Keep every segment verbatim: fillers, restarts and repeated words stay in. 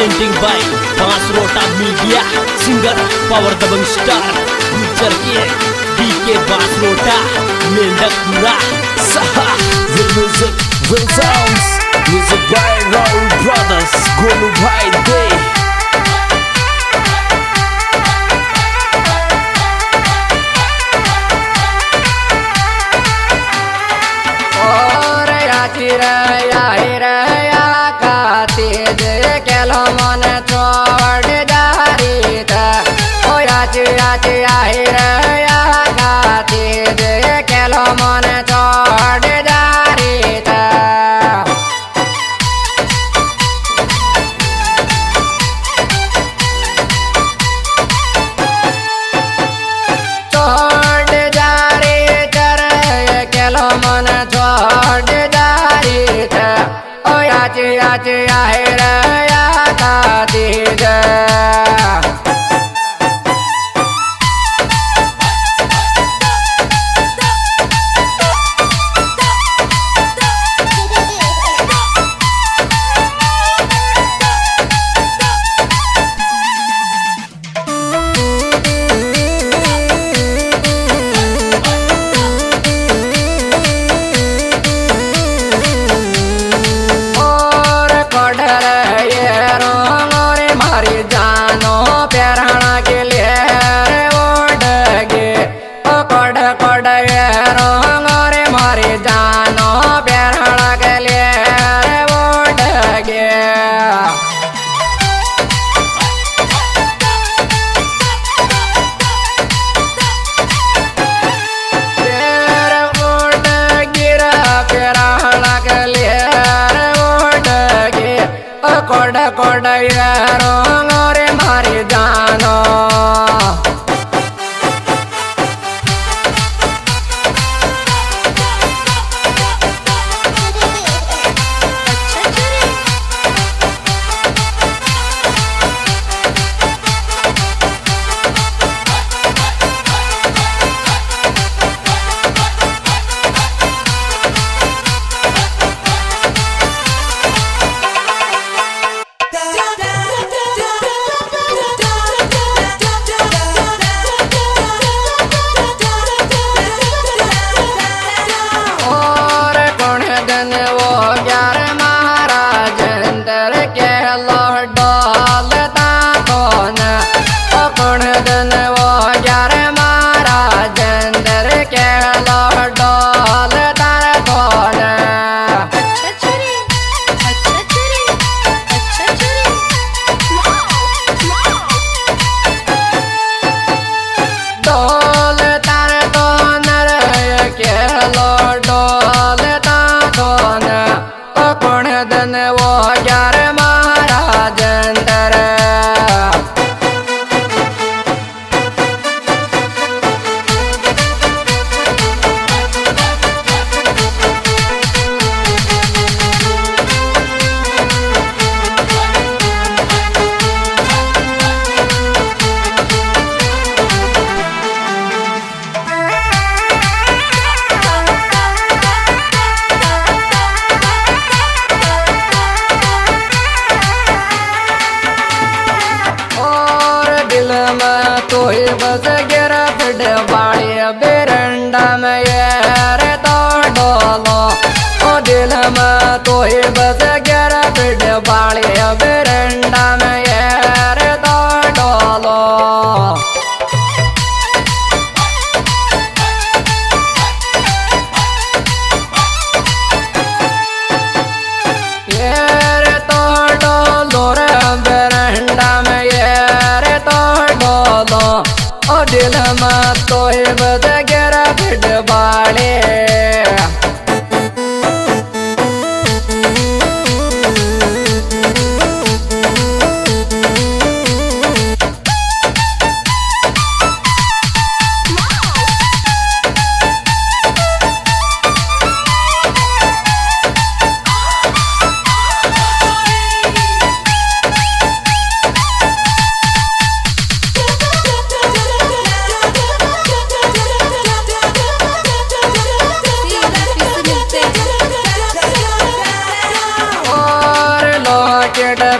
Presenting by Basota media, singer power Dabangg star गुजर K D के बासरोटा, राजेंद्र गुजर बाय रॉ ब्रदर्स गोलू भाई दे और राया काते देखलो मन चोड़ जारी था ओ राज राज आए राया काते देखलो मन चोड़ जारी था चोड़ जारी तर केलो मन चोड़ जारी था आचे आचे आहे रया काते जा रे मारे जानो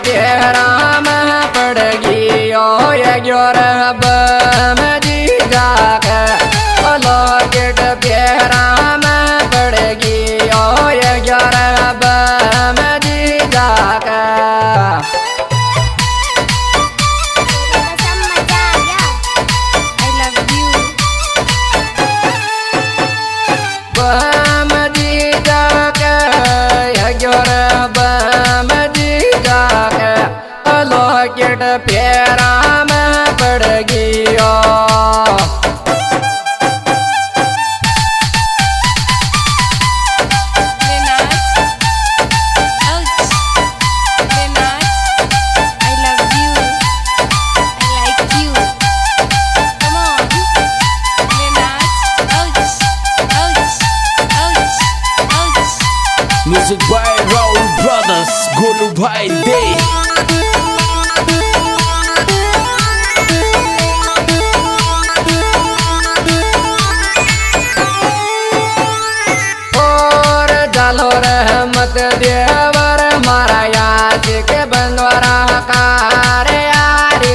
तेरा बम दीगा है लॉकेट प्यारा में पड़ गया। Music by raw brothers, Golu Bhai Day। देवर मारा याद के बंदवारा कार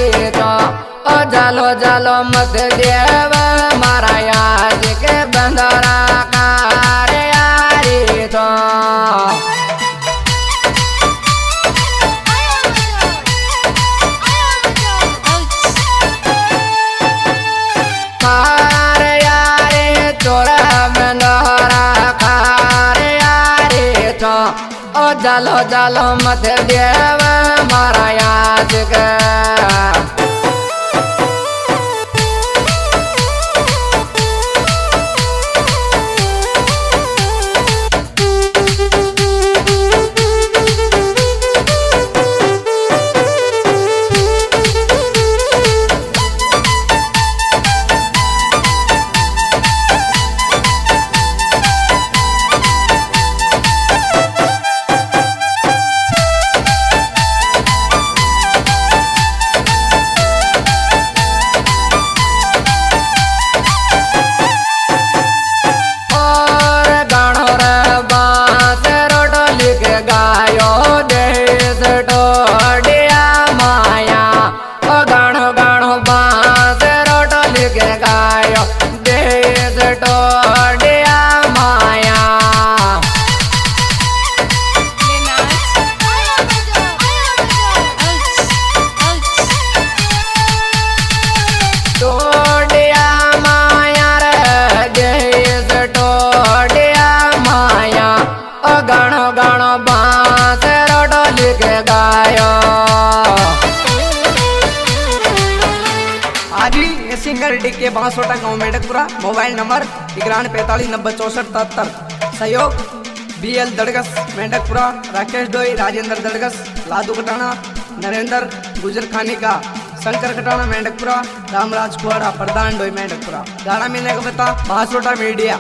यारी तो ओ जालो जालो मत देव मारा याद के बंदवारा कार यारी तो कार यारी चोरा बंदवारा ओ जालो जालो मत देव मारा याद के सिंगर डी.के. बासोटा गाँव मेडकपुरा, मोबाइल नंबर इक्यानवे पैंतालीस नब्बे चौसठ सतहत्तर, सहयोग बी एल दड़गस मेडकपुरा, राकेश डोई, राजेंद्र दड़गस, लालू कटाना, नरेंद्र गुजर खाने का, शंकर कटाना मेडकपुरा, रामराज कुरा प्रधान डोई मेडकपुरा। गाना मिलने का पता बासोटा मीडिया।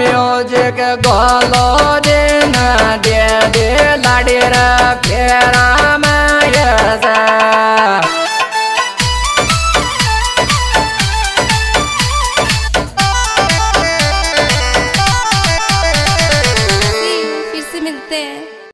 म्यूजिक गोलो दिन दे दे लाड़ी रा फेरा।